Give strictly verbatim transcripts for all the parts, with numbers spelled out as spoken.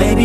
Maybe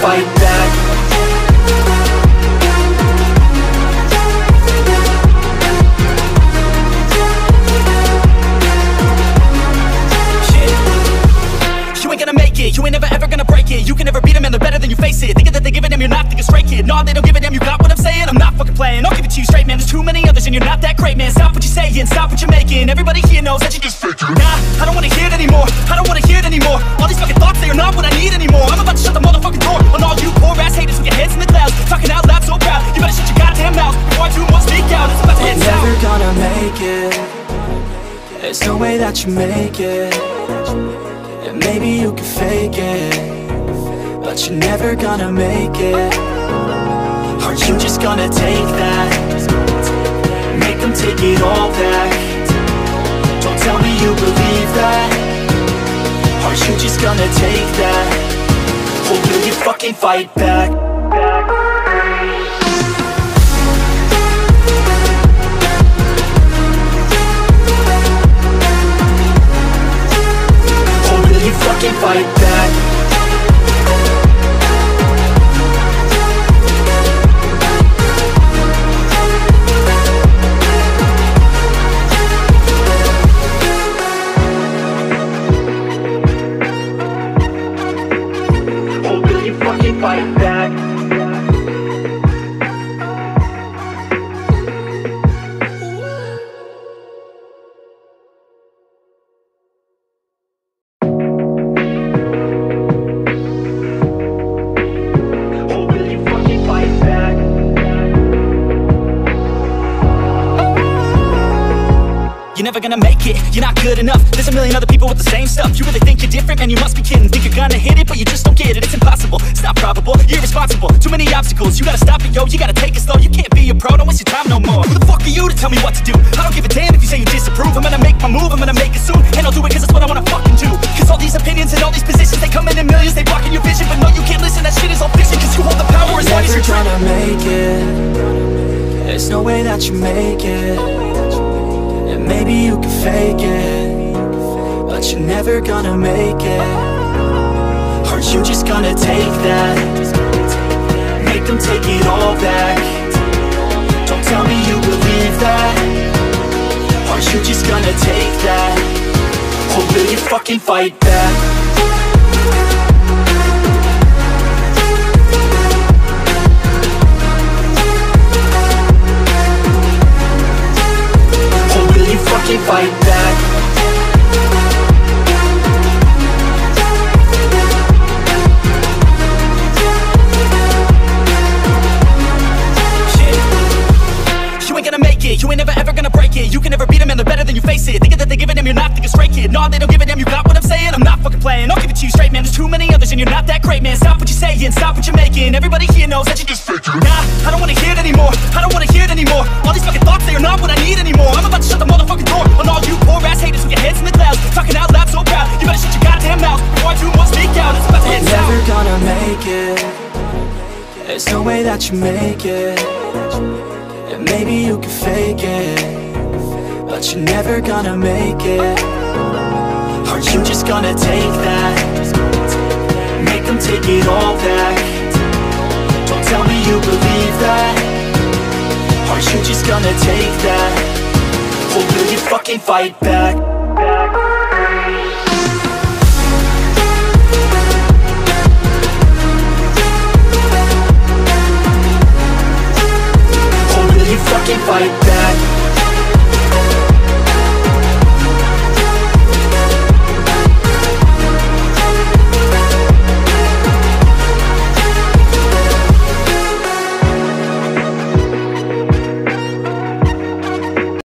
Fight back. Shit. You ain't gonna make it, you ain't never ever gonna break it. You can never beat them and they're better than you, face it. Thinking that they give a damn, you're not thinking straight, kid. No, they don't give a damn, you got what I'm saying? I'm not fucking playing, I'll give it to you straight, man. There's too many others and you're not that great, man. Stop what you're saying, stop what you're making. Everybody here knows that you just fake it. Nah, I don't wanna hear it anymore, I don't wanna hear it anymore. All these fucking thoughts, they are not what I need anymore. I'm about to shut the motherfucking door on all you poor ass haters with your heads in the clouds, talking out loud so proud. You better shut your goddamn mouth before I do more speak out. It's about to head south. Never gonna make it. There's no way that you make it. And maybe you can fake it, but you're never gonna make it. Are you just gonna take that? Make them take it all back. Don't tell me you believe that. Are you just gonna take that? Or will you fucking fight back? You're never gonna make it, you're not good enough. There's a million other people with the same stuff. You really think you're different, man, you must be kidding. Think you're gonna hit it, but you just don't get it. It's impossible, it's not probable, you're irresponsible. Too many obstacles, you gotta stop it, yo. You gotta take it slow, you can't be a pro, don't waste your time no more. Who the fuck are you to tell me what to do? I don't give a damn if you say you disapprove. I'm gonna make my move, I'm gonna make it soon. And I'll do it cause it's what I wanna fucking do. Cause all these opinions and all these positions, they come in in millions, they blocking your vision. But no, you can't listen, that shit is all fiction. Cause you hold the power as long as you're trying to make it. There's no way that you make it. Maybe you can fake it, but you're never gonna make it. Are you just gonna take that? Make them take it all back. Don't tell me you believe that. Are you just gonna take that? Or will you fucking fight back? Fight back. Shit. You ain't gonna make it, you ain't never ever gonna break it. You can never beat them and they're better than you, face it. Thinking that they give a damn, you're not thinking straight, kid. No, they don't give a damn, you got what I'm saying? I'm not fucking playing, I'll give it to you straight, man. There's too many others and you're not that great, man. Stop what you're saying, stop what you're making. Everybody here knows that you just fake it. Nah, I don't wanna hear it anymore, I don't wanna hear it anymore. All these fucking thoughts, they are not what I need anymore. I'm about to shut the motherfucking door on all you poor ass haters with your heads in the clouds, talking out loud so proud. You better shut your goddamn mouth before I do more speak out. It's about to head south. You're never gonna make it. There's no way that you make it. And maybe you can fake it, but you're never gonna make it. Are you just gonna take that? Make them take it all back. Don't tell me you believe that. Are you just gonna take that? Or will you fucking fight back? can fight back.